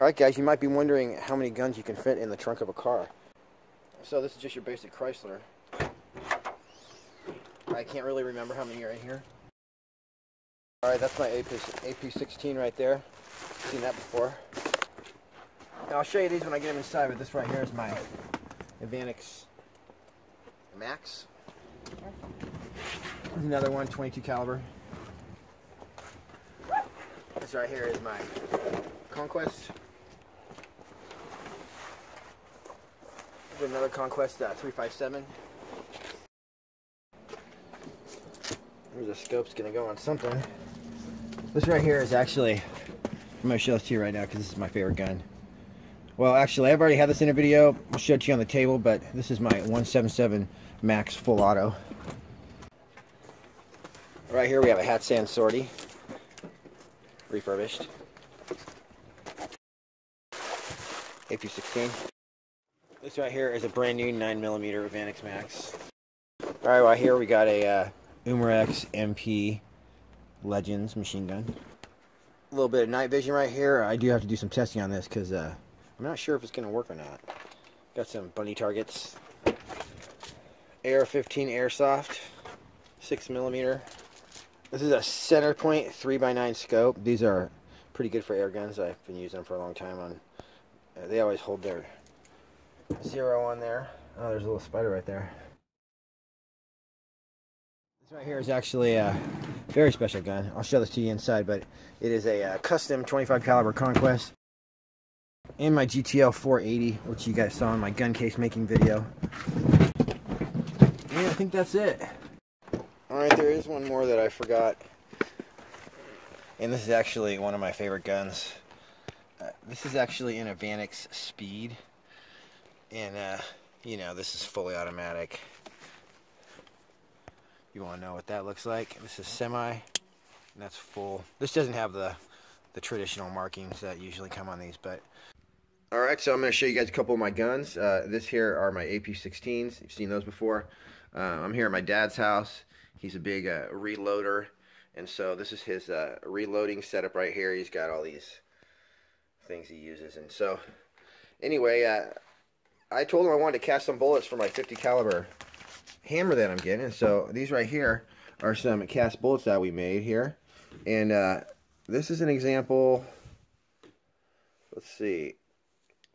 Alright guys, you might be wondering how many guns you can fit in the trunk of a car. So this is just your basic Chrysler. I can't really remember how many are in here. Alright, that's my AP-16 right there. Seen that before. Now I'll show you these when I get them inside, but this right here is my Evanix Max. There's another one, 22 caliber. This right here is my Conquest. There's another Conquest 357. There's a scope's gonna go on something. This right here is actually, I'm gonna show this to you right now because this is my favorite gun. Well, actually, I've already had this in a video. I'll show it to you on the table, but this is my 177 Max full auto. Right here we have a Hatsan Sortie, refurbished. AP-16. This right here is a brand new 9mm Evanix Max. Alright, well here we got a Umarex MP Legends machine gun. A little bit of night vision right here. I do have to do some testing on this because I'm not sure if it's going to work or not. Got some bunny targets. AR-15 Airsoft, 6mm. This is a center point 3x9 scope. These are pretty good for air guns. I've been using them for a long time on. They always hold their zero on there. Oh, there's a little spider right there. This right here is actually a very special gun. I'll show this to you inside, but it is a custom 25 caliber Conquest. And my GTL 480, which you guys saw in my gun case making video. And I think that's it. Alright, there is one more that I forgot. And this is actually one of my favorite guns. This is actually an Evanix Speed, and you know, this is fully automatic. You want to know what that looks like? This is semi, and that's full. This doesn't have the traditional markings that usually come on these, but all right. So I'm going to show you guys a couple of my guns. This here are my AP-16s. You've seen those before. I'm here at my dad's house. He's a big reloader, and so this is his reloading setup right here. He's got all these things he uses, and so anyway, I told him I wanted to cast some bullets for my 50 caliber hammer that I'm getting, and so these right here are some cast bullets that we made here, and this is an example. Let's see,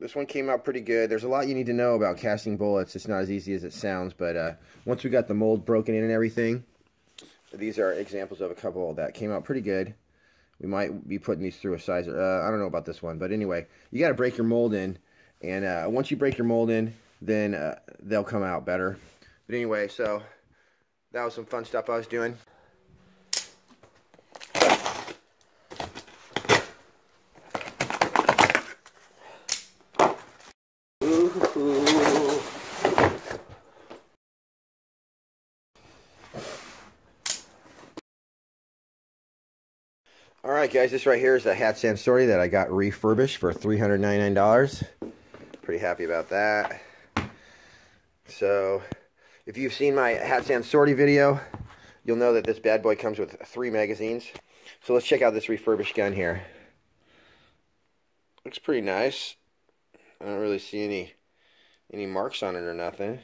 this one came out pretty good. There's a lot you need to know about casting bullets. It's not as easy as it sounds, but once we got the mold broken in and everything, these are examples of a couple that came out pretty good. We might be putting these through a sizer. I don't know about this one, but anyway, you got to break your mold in, and once you break your mold in, then they'll come out better. But anyway, so that was some fun stuff I was doing. Ooh. Alright guys, this right here is the Hatsan Sortie that I got refurbished for $399. Pretty happy about that. So, if you've seen my Hatsan Sortie video, you'll know that this bad boy comes with 3 magazines. So let's check out this refurbished gun here. Looks pretty nice. I don't really see any marks on it or nothing.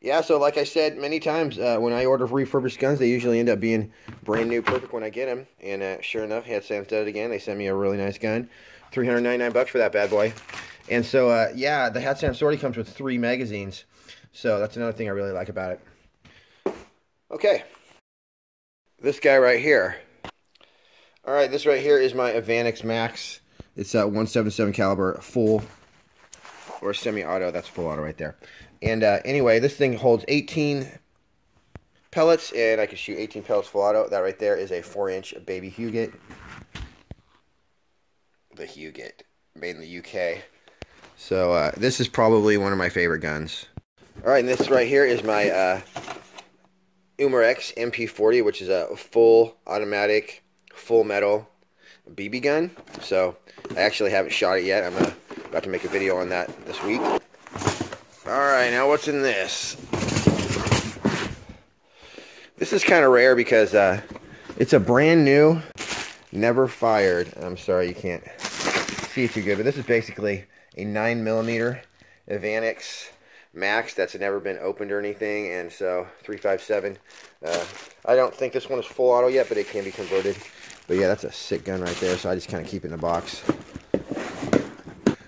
Yeah, so like I said many times, when I order refurbished guns, they usually end up being brand new perfect when I get them. And sure enough, Hatsan did it again. They sent me a really nice gun. $399 for that bad boy. And so, yeah, the Hatsan Sortie comes with 3 magazines. So that's another thing I really like about it. Okay. This guy right here. All right, this right here is my Evanix Max. It's a 177 caliber full or semi-auto. That's full auto right there. And anyway, this thing holds 18 pellets, and I can shoot 18 pellets full auto. That right there is a 4-inch baby Hugate. The Hugate, made in the UK. So this is probably one of my favorite guns. All right, and this right here is my Umarex MP40, which is a full automatic, full metal BB gun. So I actually haven't shot it yet. I'm about to make a video on that this week. Alright, now what's in this? This is kind of rare because it's a brand new, never fired. I'm sorry, you can't see it too good, but this is basically a 9mm Evanix Max that's never been opened or anything, and so 357. I don't think this one is full auto yet, but it can be converted. But yeah, that's a sick gun right there, so I just kind of keep it in a box.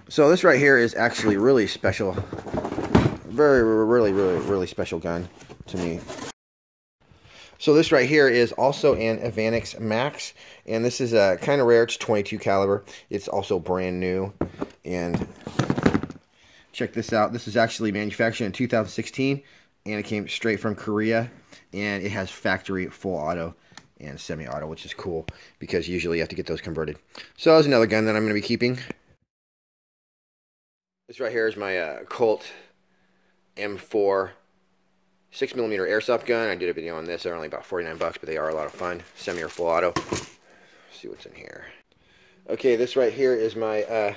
So this right here is actually really special. Very, really, really, really special gun to me. So this right here is also an Evanix Max, and this is kind of rare. It's 22 caliber. It's also brand new, and check this out. This is actually manufactured in 2016, and it came straight from Korea, and it has factory full auto and semi-auto, which is cool because usually you have to get those converted. So there's another gun that I'm going to be keeping. This right here is my Colt M4. 6mm airsoft gun. I did a video on this. They're only about 49 bucks, but they are a lot of fun. Semi or full auto. Let's see what's in here. Okay, this right here is my,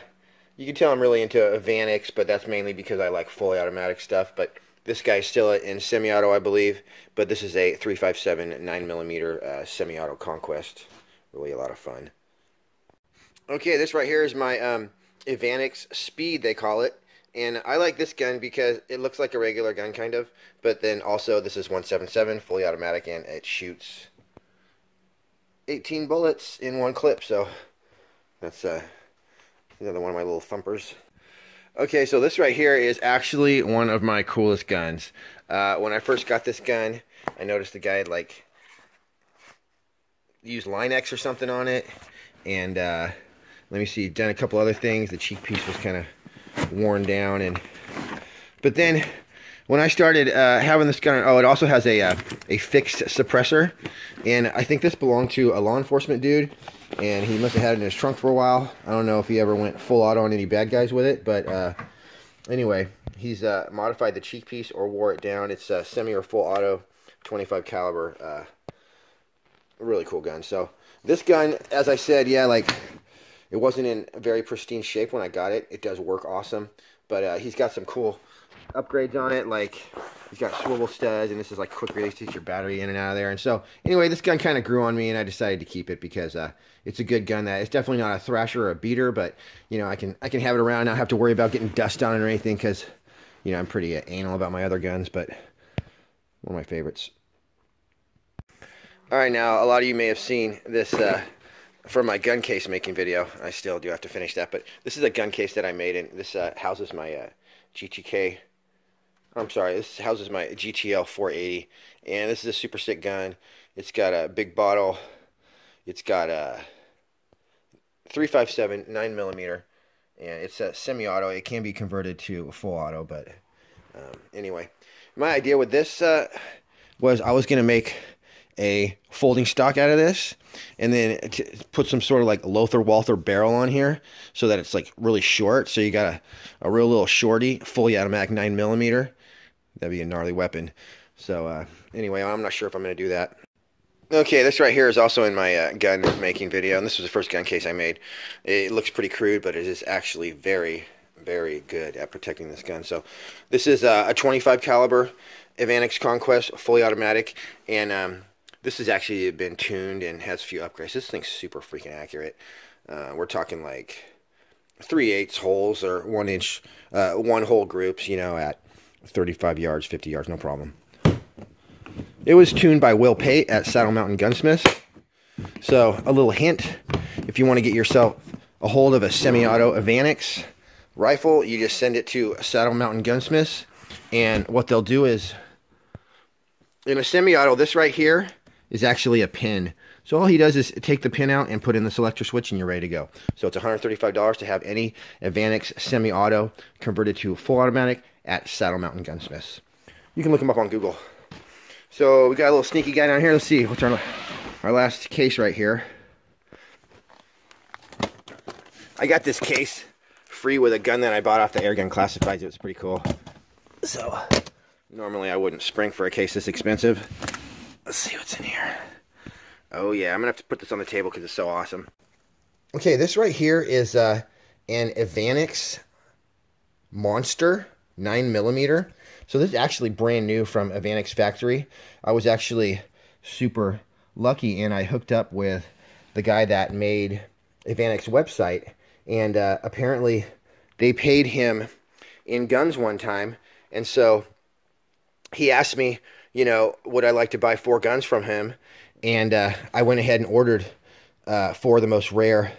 you can tell I'm really into Evanix, but that's mainly because I like fully automatic stuff, but this guy's still in semi-auto, I believe, but this is a 357 9mm semi-auto Conquest. Really a lot of fun. Okay, this right here is my Evanix Speed, they call it. And I like this gun because it looks like a regular gun, kind of. But then also, this is 177, fully automatic, and it shoots 18 bullets in one clip. So that's another one of my little thumpers. Okay, so this right here is actually one of my coolest guns. When I first got this gun, I noticed the guy had, like, used Line-X or something on it. And let me see, done a couple other things. The cheek piece was kind of worn down, and but then when I started having this gun, oh, it also has a fixed suppressor, and I think this belonged to a law enforcement dude, and he must have had it in his trunk for a while. I don't know if he ever went full auto on any bad guys with it, but anyway, he's modified the cheek piece or wore it down. It's a semi or full auto 25 caliber, really cool gun. So this gun, as I said, yeah, like, it wasn't in very pristine shape when I got it. It does work awesome, but he's got some cool upgrades on it. Like, he's got swivel studs, and this is like quick release to get your battery in and out of there. And so, anyway, this gun kind of grew on me, and I decided to keep it because it's a good gun. That it's definitely not a thrasher or a beater, but you know, I can have it around and not have to worry about getting dust on it or anything because, you know, I'm pretty anal about my other guns, but one of my favorites. All right, now a lot of you may have seen this. For my gun case making video, I still do have to finish that, but this is a gun case that I made, and this houses my this houses my GTL 480, and this is a super sick gun. It's got a big bottle. It's got a 357 9mm, and it's a semi-auto. It can be converted to full auto, but anyway, my idea with this was I was gonna make a folding stock out of this, and then put some sort of like Lothar Walther barrel on here so that it's like really short. So you got a real little shorty, fully automatic 9mm. That'd be a gnarly weapon. So anyway, I'm not sure if I'm gonna do that. Okay, this right here is also in my gun making video, and this was the first gun case I made. It looks pretty crude, but it is actually very, very good at protecting this gun. So this is a 25 caliber Evanix Conquest, fully automatic, and this has actually been tuned and has a few upgrades. This thing's super freaking accurate. We're talking like 3/8 holes or 1-inch, 1-hole groups, you know, at 35 yards, 50 yards, no problem. It was tuned by Will Pate at Saddle Mountain Gunsmith. So a little hint, if you want to get yourself a hold of a semi-auto Evanix rifle, you just send it to Saddle Mountain Gunsmith. And what they'll do is, in a semi-auto, this right here is actually a pin. So all he does is take the pin out and put in the selector switch, and you're ready to go. So it's $135 to have any Evanix semi-auto converted to full automatic at Saddle Mountain Gunsmiths. You can look them up on Google. So we got a little sneaky guy down here. Let's see what's our last case right here. I got this case free with a gun that I bought off the Airgun Classifieds. It was pretty cool. So normally I wouldn't spring for a case this expensive. Let's see what's in here. Oh yeah, I'm gonna have to put this on the table because it's so awesome. Okay, this right here is an Evanix Monster 9mm. So this is actually brand new from Evanix factory. I was actually super lucky, and I hooked up with the guy that made Evanix website, and apparently they paid him in guns one time, and so he asked me, you know, would I like to buy 4 guns from him, and I went ahead and ordered 4 of the most rare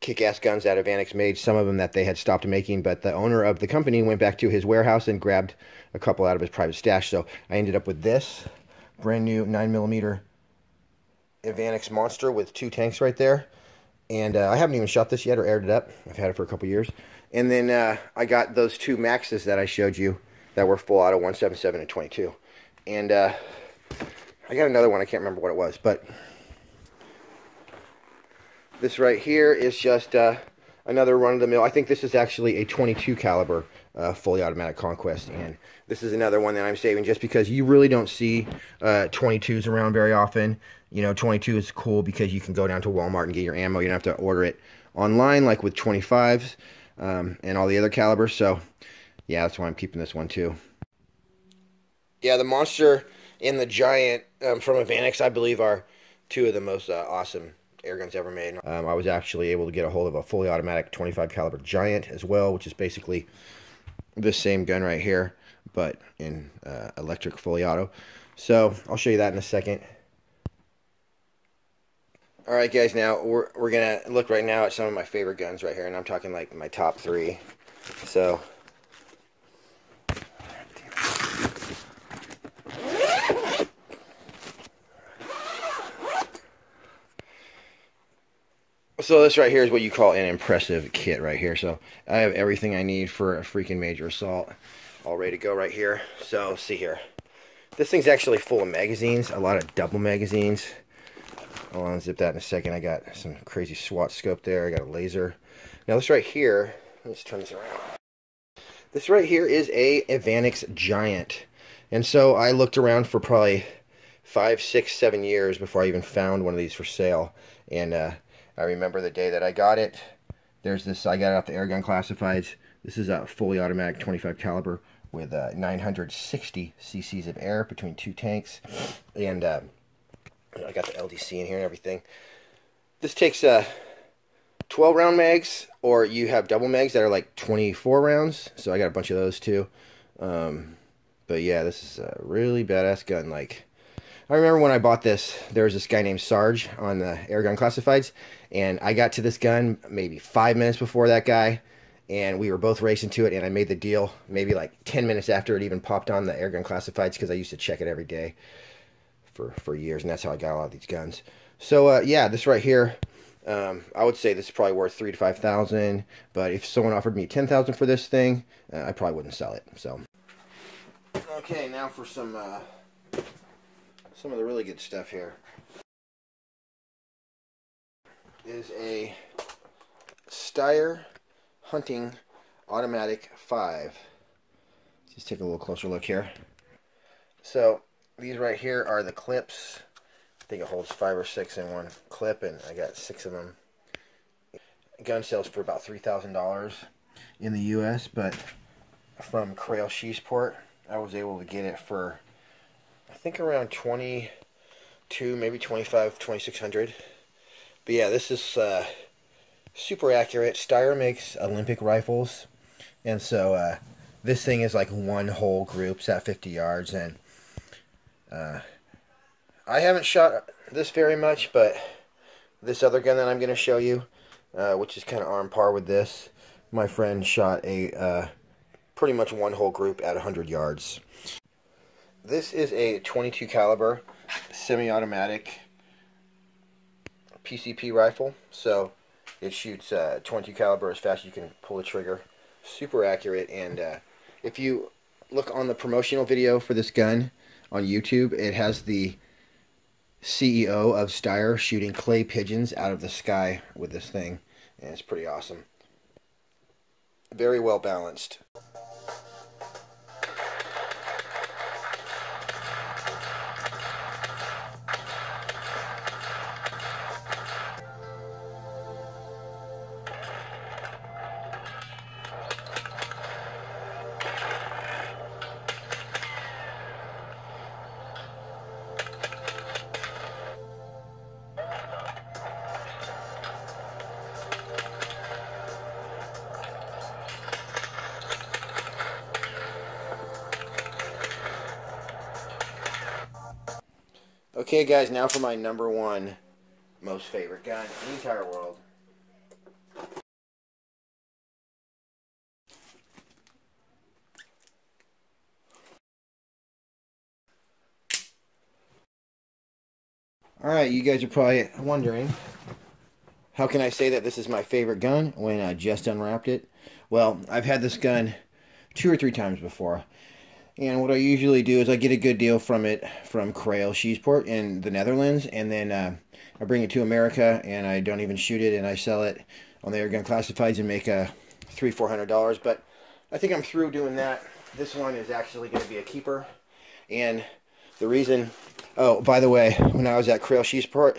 kick-ass guns that Evanix made, some of them that they had stopped making, but the owner of the company went back to his warehouse and grabbed a couple out of his private stash, so I ended up with this brand new 9mm Evanix Monster with 2 tanks right there, and I haven't even shot this yet or aired it up. I've had it for a couple years, and then I got those 2 Maxes that I showed you that were full auto 177 and 22, and I got another one, I can't remember what it was, but this right here is just another run-of-the-mill. I think this is actually a 22 caliber fully automatic Conquest, and this is another one that I'm saving just because you really don't see 22s around very often. You know, 22 is cool because you can go down to Walmart and get your ammo. You don't have to order it online like with 25s and all the other calibers. So, yeah, that's why I'm keeping this one too. Yeah, the Monster and the Giant from Evanix, I believe, are 2 of the most awesome air guns ever made. I was actually able to get a hold of a fully automatic 25 caliber Giant as well, which is basically this same gun right here, but in electric fully auto. So I'll show you that in a second. All right, guys, now we're gonna look right now at some of my favorite guns right here, and I'm talking like my top 3. So this right here is what you call an impressive kit right here. So I have everything I need for a freaking major assault all ready to go right here. So see here, this thing's actually full of magazines, a lot of double magazines. I'll unzip that in a second. I got some crazy SWAT scope there. I got a laser. Now this right here, let's turn this around. This right here is a Evanix Giant. And so I looked around for probably 5, 6, 7 years before I even found one of these for sale. And I remember the day that I got it. There's this, I got it off the Airgun Classifieds. This is a fully automatic 25 caliber with 960 cc's of air between 2 tanks. And I got the LDC in here and everything. This takes 12 round mags, or you have double mags that are like 24 rounds. So I got a bunch of those too. But yeah, this is a really badass gun. Like, I remember when I bought this, there was this guy named Sarge on the Airgun Classifieds, and I got to this gun maybe 5 minutes before that guy, and we were both racing to it, and I made the deal maybe like 10 minutes after it even popped on the Airgun Classifieds, because I used to check it every day for years, and that's how I got a lot of these guns. So yeah, this right here, I would say this is probably worth $3,000 to $5,000, but if someone offered me $10,000 for this thing, I probably wouldn't sell it. So okay, now for some of the really good stuff here. Is a Steyr Hunting Automatic 5. Let's just take a little closer look here. So these right here are the clips. I think it holds 5 or 6 in one clip, and I got 6 of them. Gun sells for about $3,000 in the US, but from Kral Schiesport, I was able to get it for, I think, around 22, maybe 25, 2600. But yeah, this is super accurate. Steyr makes Olympic rifles, and so this thing is like one whole groups at 50 yards. And I haven't shot this very much, but this other gun that I'm going to show you, which is kind of on par with this, my friend shot a pretty much one whole group at 100 yards. This is a 22 caliber semi-automatic PCP rifle, so it shoots 22 caliber as fast as you can pull the trigger. Super accurate, and if you look on the promotional video for this gun on YouTube, it has the CEO of Steyr shooting clay pigeons out of the sky with this thing, and it's pretty awesome. Very well balanced. Okay, guys, now for my number one most favorite gun in the entire world. Alright, you guys are probably wondering, how can I say that this is my favorite gun when I just unwrapped it? Well, I've had this gun 2 or 3 times before. And what I usually do is I get a good deal from it from Kral Schiesport in the Netherlands. And then I bring it to America and I don't even shoot it and I sell it on their gun classifieds and make $300–400. But I think I'm through doing that. This one is actually going to be a keeper. And the reason... Oh, by the way, when I was at Kral Schiesport,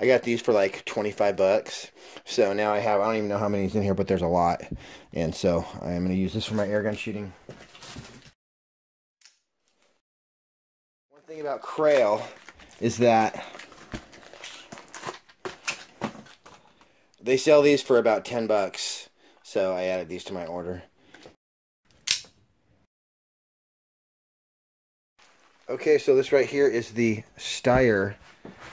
I got these for like 25 bucks. So now I have... I don't even know how many is in here, but there's a lot. And so I'm going to use this for my air gun shooting. Thing about Kral is that they sell these for about 10 bucks, so I added these to my order. Okay, so this right here is the Steyr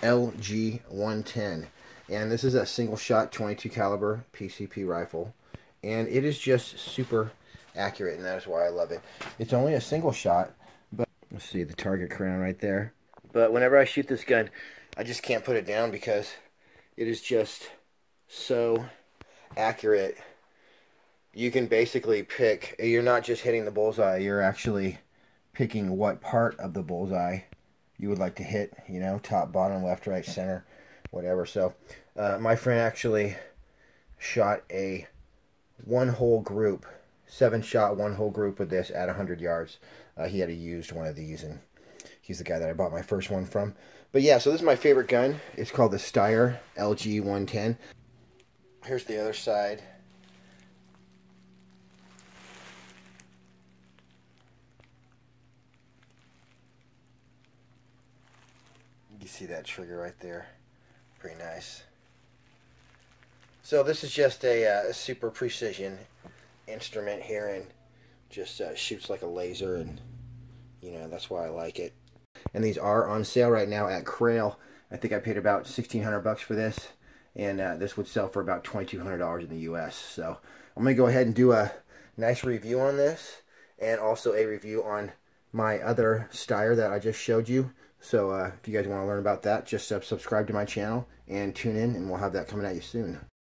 LG 110, and this is a single shot 22 caliber PCP rifle, and it is just super accurate, and that is why I love it. It's only a single shot. Let's see the target crown right there. But whenever I shoot this gun, I just can't put it down because it is just so accurate. You can basically pick, you're not just hitting the bullseye, you're actually picking what part of the bullseye you would like to hit, you know, top, bottom, left, right, center, whatever. So my friend actually shot a one-hole group, 7-shot one-hole group with this at 100 yards. He had a used one of these, and he's the guy that I bought my first one from. But yeah, so this is my favorite gun. It's called the Steyr LG 110. Here's the other side. You can see that trigger right there. Pretty nice. So this is just a super precision instrument here, and just shoots like a laser, and you know, that's why I like it. And these are on sale right now at Kral. I think I paid about 1600 bucks for this, and this would sell for about $2200 in the US. So I'm gonna go ahead and do a nice review on this, and also a review on my other Steyr that I just showed you. So if you guys want to learn about that, just subscribe to my channel and tune in, and we'll have that coming at you soon.